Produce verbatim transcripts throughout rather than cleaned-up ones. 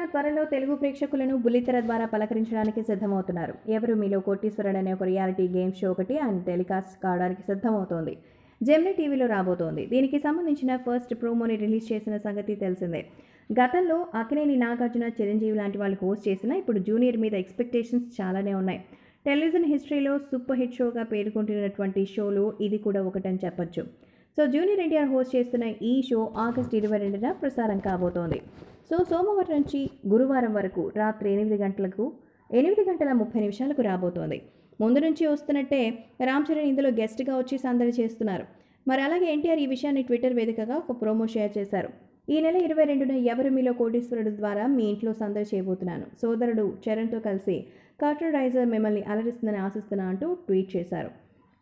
ఆయన త్వరలో తెలుగు ప్రేక్షకులను బుల్లితెర ద్వారా పలకరించడానికి సిద్ధమవుతున్నారు. ఎవరు మీలో కోటీశ్వరుడు అనే ఒక రియాలిటీ గేమ్ షో ఒకటి ఆయన టెలికాస్ట్ కావడానికి సిద్ధమవుతోంది. జెమిని టీవీలో రాబోతోంది. దీనికి సంబంధించిన ఫస్ట్ ప్రోమోని రిలీజ్ చేసిన సంగతి తెలిసిందే. గతంలో అక్కినేని నాగార్జున, చిరంజీవి లాంటి వాళ్ళు హోస్ట్ చేసినా ఇప్పుడు జూనియర్ మీద ఎక్స్పెక్టేషన్స్ చాలానే ఉన్నాయి. టెలివిజన్ హిస్టరీలో సూపర్ హిట్ షోగా పేర్కొంటున్నటువంటి షోలో ఇది కూడా ఒకటని చెప్పొచ్చు. సో జూనియర్ ఎన్టీఆర్ హోస్ట్ చేస్తున్న ఈ షో ఆగస్టు ఇరవై రెండున ప్రసారం కాబోతోంది. సో సోమవారం నుంచి గురువారం వరకు రాత్రి ఎనిమిది గంటలకు ఎనిమిది గంటల ముప్పై నిమిషాలకు రాబోతోంది. ముందు నుంచి వస్తున్నట్టే రామ్ చరణ్ ఇందులో గెస్ట్గా వచ్చి సందడి చేస్తున్నారు. మరి అలాగే ఎన్టీఆర్ ఈ విషయాన్ని ట్విట్టర్ వేదికగా ఒక ప్రోమో షేర్ చేశారు. ఈ నెల ఇరవై రెండున ఎవరు మీలో కోటీశ్వరుడు ద్వారా మీ ఇంట్లో సందడి చేయబోతున్నాను. సోదరుడు చరణ్తో కలిసి కార్టర్ రైజర్ మిమ్మల్ని అలరిస్తుందని ఆశిస్తున్నా అంటూ ట్వీట్ చేశారు.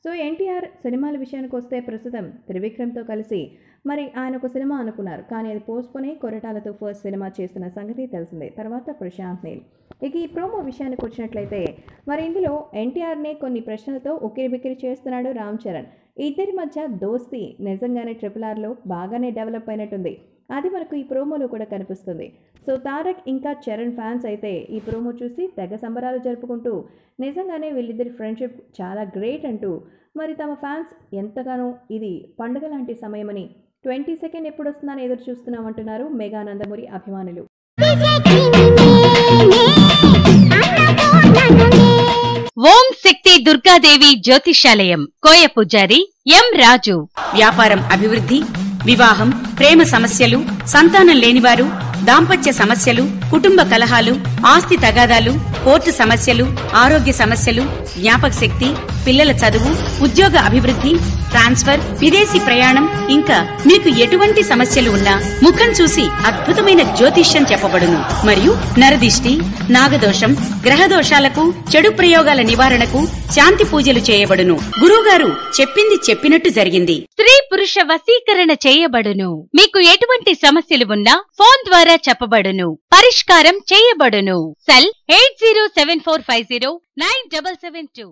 సో ఎన్టీఆర్ సినిమాల విషయానికి వస్తే ప్రస్తుతం త్రివిక్రమ్తో కలిసి మరి ఆయన ఒక సినిమా అనుకున్నారు, కానీ అది పోస్ట్పోని కొరటాలతో ఫస్ట్ సినిమా చేస్తున్న సంగతి తెలిసిందే. తర్వాత ప్రశాంత్ నీల్. ఇక ఈ ప్రోమో విషయానికి వచ్చినట్లయితే మరి ఇందులో ఎన్టీఆర్నే కొన్ని ప్రశ్నలతో ఉక్కిరి బిక్కిరి చేస్తున్నాడు రామ్ చరణ్. ఇద్దరి మధ్య దోస్తీ నిజంగానే ట్రిపుల్ ఆర్లో బాగానే డెవలప్ అయినట్టుంది. అది మనకు ఈ ప్రోమోలో కూడా కనిపిస్తుంది. సో తారక్ ఇంకా చరణ్ ఫ్యాన్స్ అయితే ఈ ప్రోమో చూసి తెగ సంబరాలు జరుపుకుంటూ నిజంగానే వీళ్ళిద్దరి ఫ్రెండ్షిప్ చాలా గ్రేట్ అంటూ మరి తమ ఫ్యాన్స్ ఎంతగానో ఇది పండుగ లాంటి సమయమని ట్వంటీ సెకండ్ ఎప్పుడు వస్తున్నానని ఎదురు చూస్తున్నామంటున్నారు మెగా నందమూరి అభిమానులు. ఓం శక్తి దుర్గాదేవి జ్యోతిషాలయం, కోయ పూజారి ఎం రాజు. వ్యాపారం అభివృద్ధి, వివాహం, ప్రేమ సమస్యలు, సంతానం లేనివారు, దాంపత్య సమస్యలు, కుటుంబ కలహాలు, ఆస్తి తగాదాలు, కోర్టు సమస్యలు, ఆరోగ్య సమస్యలు, జ్ఞాపక శక్తి, పిల్లల చదువు, ఉద్యోగ అభివృద్ధి, ట్రాన్స్ఫర్, విదేశీ ప్రయాణం, ఇంకా మీకు ఎటువంటి సమస్యలు ఉన్నా ముఖం చూసి అద్భుతమైన జ్యోతిష్యం చెప్పబడును. మరియు నరదిష్టి, నాగదోషం, గ్రహ దోషాలకు, చెడు ప్రయోగాల నివారణకు శాంతి పూజలు చేయబడును. గురువుగారు చెప్పింది చెప్పినట్టు జరిగింది. స్త్రీ పురుష వశీకరణ చేయబడును. మీకు ఎటువంటి సమస్యలు ఉన్నా ఫోన్ ద్వారా చెప్పబడును, పరిష్కారం చేయబడును. Cell eight zero seven four five zero nine double seven two.